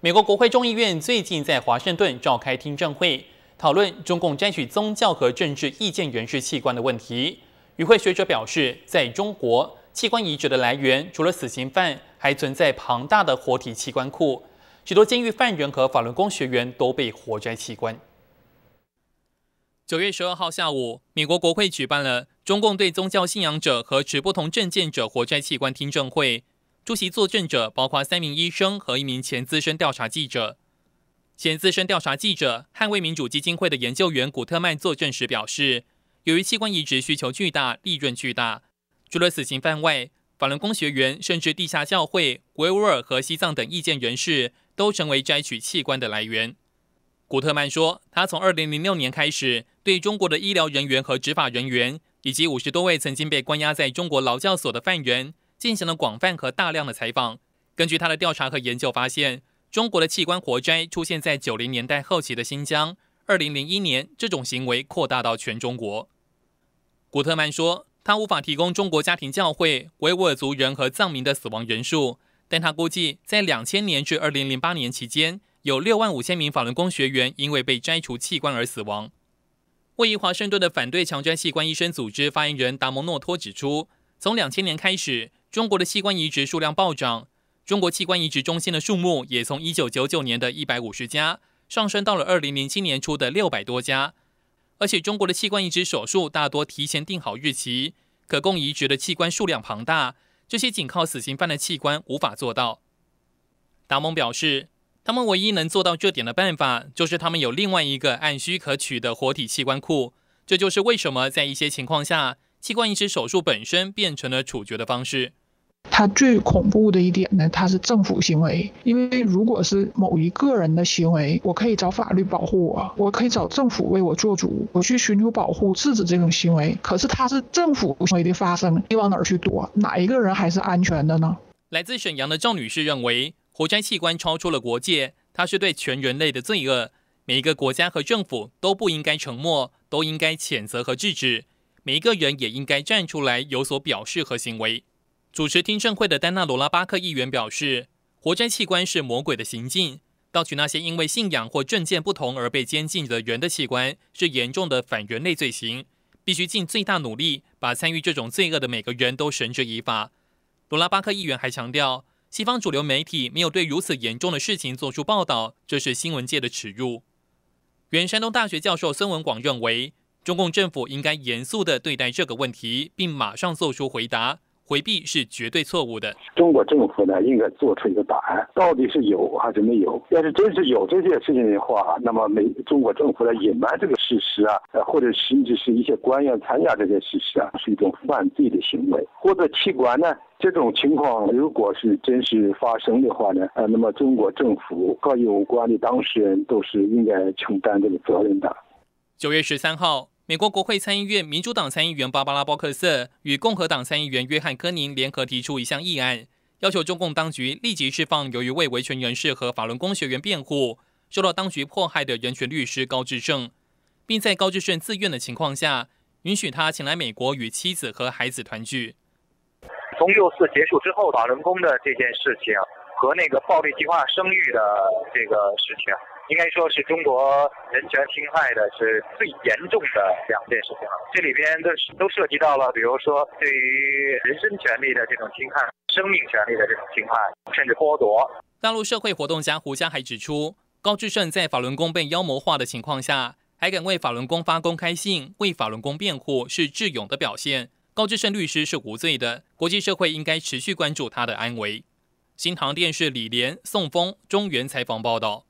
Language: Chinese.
美国国会众议院最近在华盛顿召开听证会，讨论中共摘取宗教和政治意见人士器官的问题。与会学者表示，在中国，器官移植的来源除了死刑犯，还存在庞大的活体器官库，许多监狱犯人和法轮功学员都被活摘器官。9月12号下午，美国国会举办了中共对宗教信仰者和持不同政见者活摘器官听证会。 出席作证者包括3名医生和1名前资深调查记者。前资深调查记者、捍卫民主基金会的研究员古特曼作证时表示，由于器官移植需求巨大、利润巨大，除了死刑犯外，法轮功学员甚至地下教会、维吾尔和西藏等意见人士都成为摘取器官的来源。古特曼说，他从2006年开始，对中国的医疗人员和执法人员，以及50多位曾经被关押在中国劳教所的犯人， 进行了广泛和大量的采访。根据他的调查和研究发现，中国的器官活摘出现在90年代后期的新疆。2001年，这种行为扩大到全中国。古特曼说，他无法提供中国家庭教会、维吾尔族人和藏民的死亡人数，但他估计在2000年至2008年期间，有65000名法轮功学员因为被摘除器官而死亡。位于华盛顿的反对强摘器官医生组织发言人达蒙诺托指出，从2000年开始， 中国的器官移植数量暴涨，中国器官移植中心的数目也从1999年的150家上升到了2007年初的600多家。而且，中国的器官移植手术大多提前定好日期，可供移植的器官数量庞大，这些仅靠死刑犯的器官无法做到。达蒙表示，他们唯一能做到这点的办法，就是他们有另外一个按需可取的活体器官库。这就是为什么在一些情况下， 器官移植手术本身变成了处决的方式。它最恐怖的一点呢，它是政府行为。因为如果是某一个人的行为，我可以找法律保护我，我可以找政府为我做主，我去寻求保护、制止这种行为。可是它是政府行为的发生，你往哪儿去躲？哪一个人还是安全的呢？来自沈阳的赵女士认为，活摘器官超出了国界，它是对全人类的罪恶。每一个国家和政府都不应该沉默，都应该谴责和制止。 每一个人也应该站出来有所表示和行为。主持听证会的丹纳罗拉巴克议员表示，活摘器官是魔鬼的行径，盗取那些因为信仰或政见不同而被监禁的人的器官是严重的反人类罪行，必须尽最大努力把参与这种罪恶的每个人都绳之以法。罗拉巴克议员还强调，西方主流媒体没有对如此严重的事情做出报道，这是新闻界的耻辱。原山东大学教授孙文广认为， 中共政府应该严肃地对待这个问题，并马上做出回答。回避是绝对错误的。中国政府呢，应该做出一个答案，到底是有还是没有？要是真是有这件事情的话，那么中国政府来隐瞒这个事实啊，或者甚至是一些官员参加这件事实啊，是一种犯罪的行为。或者器官呢？ 这种情况如果是真实发生的话呢，那么中国政府和有关的当事人都是应该承担这个责任的。9月13号，美国国会参议院民主党参议员芭芭拉·鲍克瑟与共和党参议员约翰·科宁联合提出一项议案，要求中共当局立即释放由于为维权人士和法轮功学员辩护、受到当局迫害的人权律师高志胜，并在高志胜自愿的情况下，允许他前来美国与妻子和孩子团聚。从64结束之后，法轮功的这件事情和那个暴力计划生育的这个事情， 应该说是中国人权侵害的是最严重的2件事情了，这里边都涉及到了，比如说对于人身权利的这种侵害、生命权利的这种侵害，甚至剥夺。大陆社会活动家胡佳还指出，高志胜在法轮功被妖魔化的情况下，还敢为法轮功发公开信、为法轮功辩护，是智勇的表现。高志胜律师是无罪的，国际社会应该持续关注他的安危。新唐电视李莲、宋峰、中原采访报道。